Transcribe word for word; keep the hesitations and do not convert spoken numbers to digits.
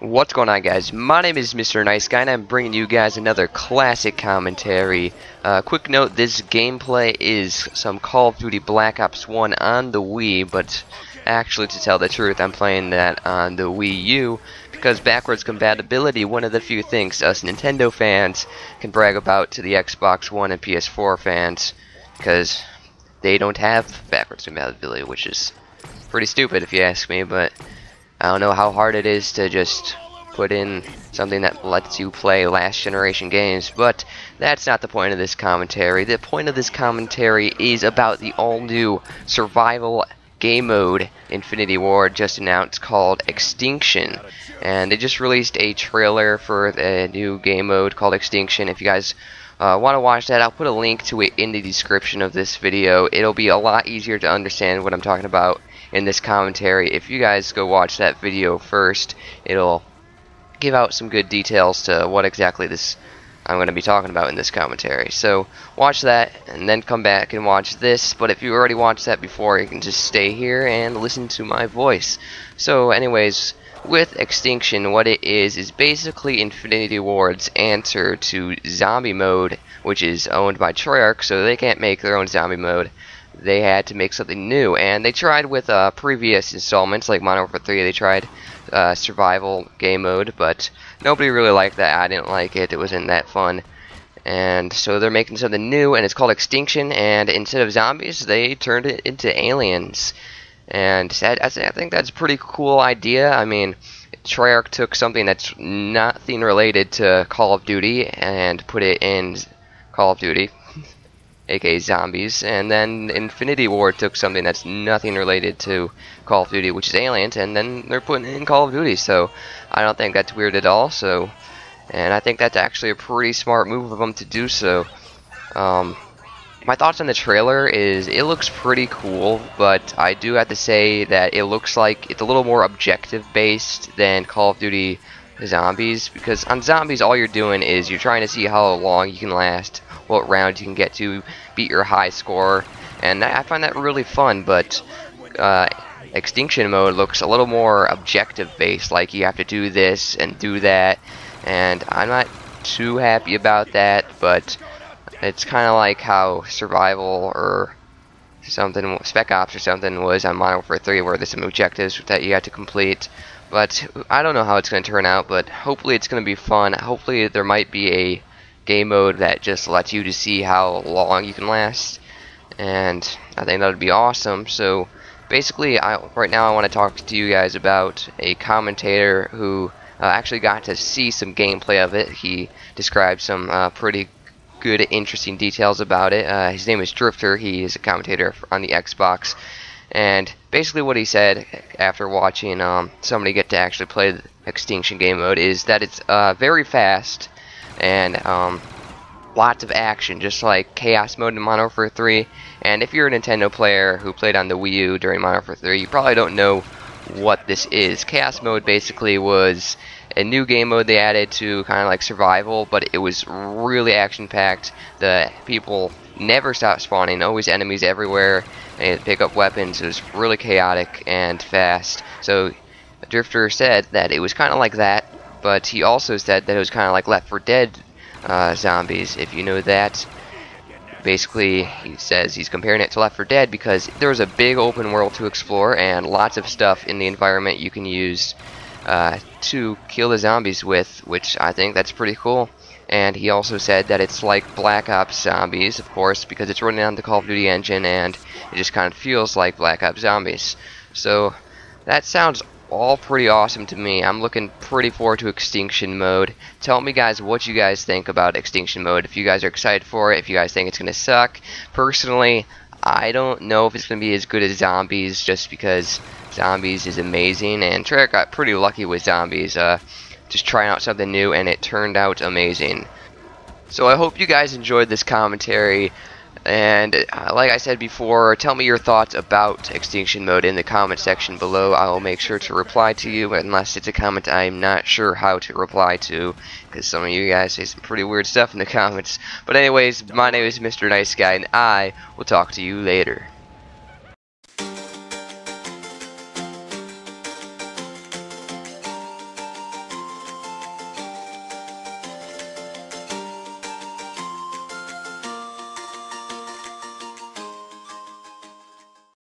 What's going on, guys? My name is Mister Nice Guy, and I'm bringing you guys another classic commentary. Uh, quick note, this gameplay is some Call of Duty Black Ops one on the Wii, but actually, to tell the truth, I'm playing that on the Wii U, because backwards compatibility, one of the few things us Nintendo fans can brag about to the Xbox One and P S four fans, because they don't have backwards compatibility, which is pretty stupid if you ask me, but I don't know how hard it is to just put in something that lets you play last generation games, but that's not the point of this commentary. The point of this commentary is about the all-new survival game mode Infinity Ward just announced, called Extinction, and they just released a trailer for a new game mode called Extinction. If you guys Uh, want to watch that, I'll put a link to it in the description of this video. It'll be a lot easier to understand what I'm talking about in this commentary if you guys go watch that video first. It'll give out some good details to what exactly this I'm going to be talking about in this commentary. So watch that and then come back and watch this, but if you already watched that before, you can just stay here and listen to my voice. So anyways, with Extinction, what it is is basically Infinity Ward's answer to zombie mode, which is owned by Treyarch, so they can't make their own zombie mode. They had to make something new, and they tried with uh, previous installments like Mono for three. They tried uh, survival game mode, but nobody really liked that. I didn't like it. It wasn't that fun. And so they're making something new, and it's called Extinction, and instead of zombies, they turned it into aliens. And that, I think that's a pretty cool idea. I mean, Treyarch took something that's nothing related to Call of Duty and put it in Call of Duty, aka zombies, and then Infinity Ward took something that's nothing related to Call of Duty, which is aliens, and then they're putting it in Call of Duty, so I don't think that's weird at all. So, and I think that's actually a pretty smart move of them to do so. Um... My thoughts on the trailer is it looks pretty cool, but I do have to say that it looks like it's a little more objective based than Call of Duty Zombies, because on Zombies all you're doing is you're trying to see how long you can last, what round you can get to, beat your high score, and I find that really fun. But uh, Extinction mode looks a little more objective based, like you have to do this and do that, and I'm not too happy about that. But it's kind of like how survival or something, Spec Ops or something, was on Modern Warfare three, where there's some objectives that you had to complete. But I don't know how it's going to turn out, but hopefully it's going to be fun. Hopefully there might be a game mode that just lets you to see how long you can last, and I think that would be awesome. So basically, I, right now I want to talk to you guys about a commentator who uh, actually got to see some gameplay of it. He described some uh, pretty good, interesting details about it. Uh, his name is Drifter. He is a commentator on the Xbox, and basically what he said after watching um, somebody get to actually play the Extinction game mode is that it's uh, very fast and um, lots of action, just like Chaos mode in Mono Warfare three. And if you're a Nintendo player who played on the Wii U during Mono Warfare three, you probably don't know what this is. Chaos mode basically was a new game mode they added to kind of like survival, but it was really action-packed. The people never stopped spawning, always enemies everywhere, and pick up weapons. It was really chaotic and fast. So Drifter said that it was kind of like that, but he also said that it was kind of like Left four Dead uh, zombies, if you know that. Basically, he says he's comparing it to Left four Dead because there was a big open world to explore and lots of stuff in the environment you can use Uh, to kill the zombies with, which I think that's pretty cool. And he also said that it's like Black Ops Zombies, of course, because it's running on the Call of Duty engine, and it just kind of feels like Black Ops Zombies. So that sounds all pretty awesome to me. I'm looking pretty forward to Extinction mode. Tell me, guys, what you guys think about Extinction mode, if you guys are excited for it, if you guys think it's gonna suck. Personally, I don't know if it's going to be as good as Zombies, just because Zombies is amazing, and Treyarch got pretty lucky with Zombies, uh, just trying out something new, and it turned out amazing. So I hope you guys enjoyed this commentary, and uh, like I said before, tell me your thoughts about Extinction mode in the comment section below. I will make sure to reply to you, unless it's a comment I'm not sure how to reply to, because some of you guys say some pretty weird stuff in the comments. But anyways, my name is Mister Nice Guy, and I will talk to you later.